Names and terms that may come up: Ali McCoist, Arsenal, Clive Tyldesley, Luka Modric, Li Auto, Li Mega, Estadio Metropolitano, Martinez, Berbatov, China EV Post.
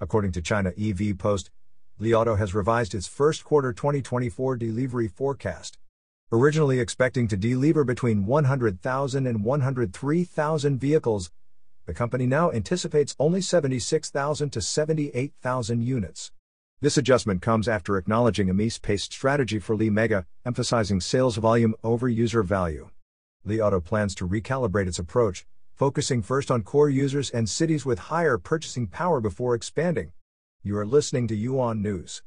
According to China EV Post, Li Auto has revised its first quarter 2024 delivery forecast. Originally expecting to deliver between 100,000 and 103,000 vehicles, the company now anticipates only 76,000 to 78,000 units. This adjustment comes after acknowledging a niche-based strategy for Li Mega, emphasizing sales volume over user value. Li Auto plans to recalibrate its approach, focusing first on core users and cities with higher purchasing power before expanding. You are listening to Yuan News.